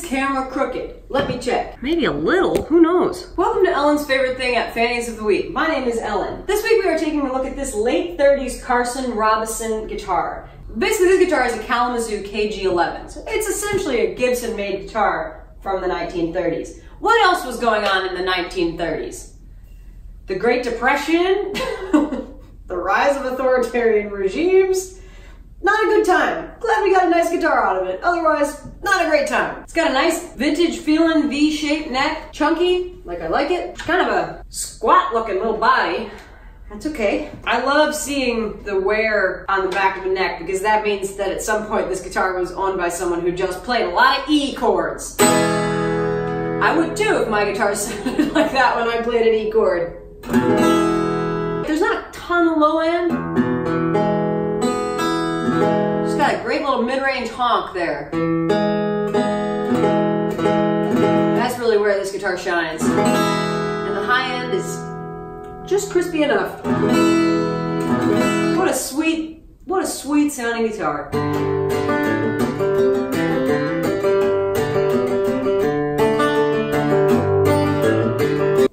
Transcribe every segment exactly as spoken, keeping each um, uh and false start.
this camera crooked? Let me check. Maybe a little, who knows? Welcome to Ellen's favorite thing at Fanny's of the Week. My name is Ellen. This week we are taking a look at this late thirties Carson Robison guitar. Basically this guitar is a Kalamazoo K G eleven. So it's essentially a Gibson made guitar from the nineteen thirties. What else was going on in the nineteen thirties? The Great Depression, the rise of authoritarian regimes. Not a good time. Glad we got a nice guitar out of it. Otherwise, not a great time. It's got a nice vintage feeling V-shaped neck. Chunky, like I like it. Kind of a squat looking little body. That's okay. I love seeing the wear on the back of the neck because that means that at some point this guitar was owned by someone who just played a lot of E chords. I would too if my guitar sounded like that when I played an E chord. There's not a ton of low end. Just got a great little mid-range honk there. That's really where this guitar shines. And the high end is just crispy enough. What a sweet, what a sweet sounding guitar.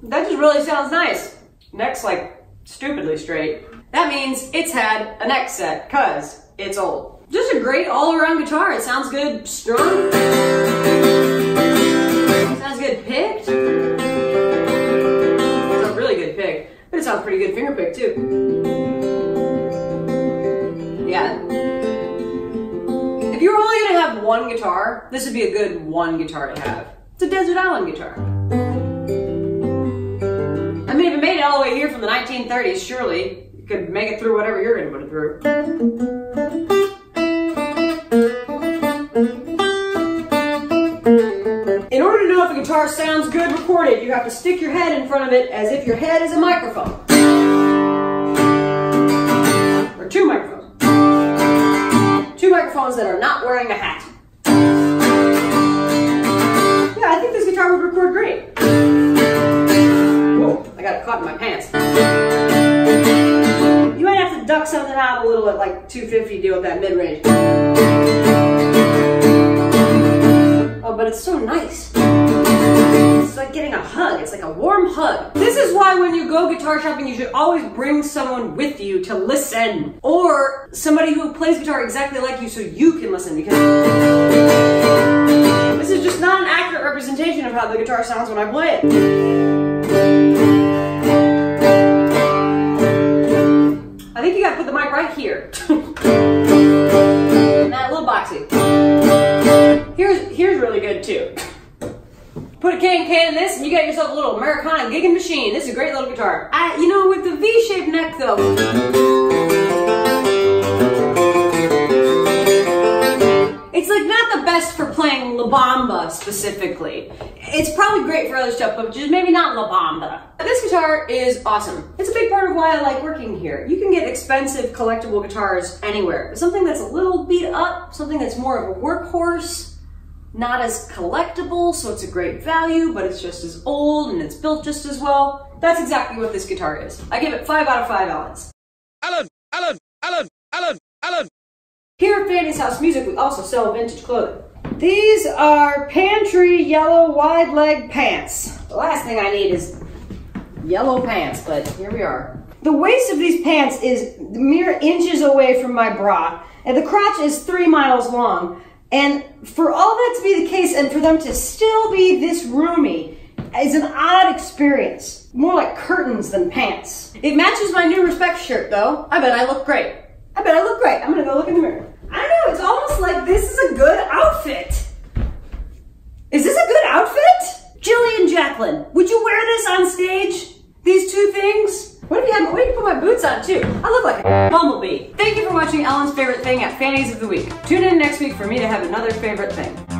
That just really sounds nice. Neck's like stupidly straight. That means it's had a neck set, cause it's old. Just a great all-around guitar. It sounds good strung. It sounds good picked. It's a really good pick, but it sounds pretty good finger pick too. Yeah. If you were only gonna have one guitar, this would be a good one guitar to have. It's a desert island guitar. I mean, if it made it all the way here from the nineteen thirties, surely you could make it through whatever you're gonna put it through. In order to know if a guitar sounds good recorded, you have to stick your head in front of it as if your head is a microphone. Or two microphones. Two microphones that are not wearing a hat. Yeah, I think this guitar would record great. Whoa, I got it caught in my pants. You might have to duck something out a little at like two fifty to deal with that mid-range. But it's so nice. It's like getting a hug. It's like a warm hug. This is why when you go guitar shopping, you should always bring someone with you to listen. Or somebody who plays guitar exactly like you so you can listen, because this is just not an accurate representation of how the guitar sounds when I play it. I think you gotta put the mic right here. Not a little boxy. Here's, here's really good too. Put a can can in this and you got yourself a little Americana gigging machine. This is a great little guitar. I, you know, with the V-shaped neck though. It's like not the best for playing La Bamba specifically. It's probably great for other stuff, but just maybe not La Bamba. This guitar is awesome. It's a big part of why I like working here. You can get expensive collectible guitars anywhere, but something that's a little beat up, something that's more of a workhorse, not as collectible, so it's a great value, but it's just as old and it's built just as well. That's exactly what this guitar is. I give it five out of five Ellens. Ellen, Ellen, Ellen, Ellen, Ellen. Here at Fanny's House Music, we also sell vintage clothing. These are pantry yellow wide leg pants. The last thing I need is yellow pants, but here we are. The waist of these pants is mere inches away from my bra, and the crotch is three miles long. And for all that to be the case and for them to still be this roomy is an odd experience. More like curtains than pants. It matches my new Respect shirt though. I bet I look great. I bet I look great. I'm gonna go look in the mirror. I don't know, it's almost like this is a good outfit. Is this a good outfit? Jillian Jacqueline, would you wear this on stage? These two things? What if you had, what if you put my boots on too? I look like a bumblebee. Thank you for watching Ellen's Favorite Thing at Fanny's of the Week. Tune in next week for me to have another favorite thing.